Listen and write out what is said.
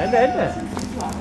来来来。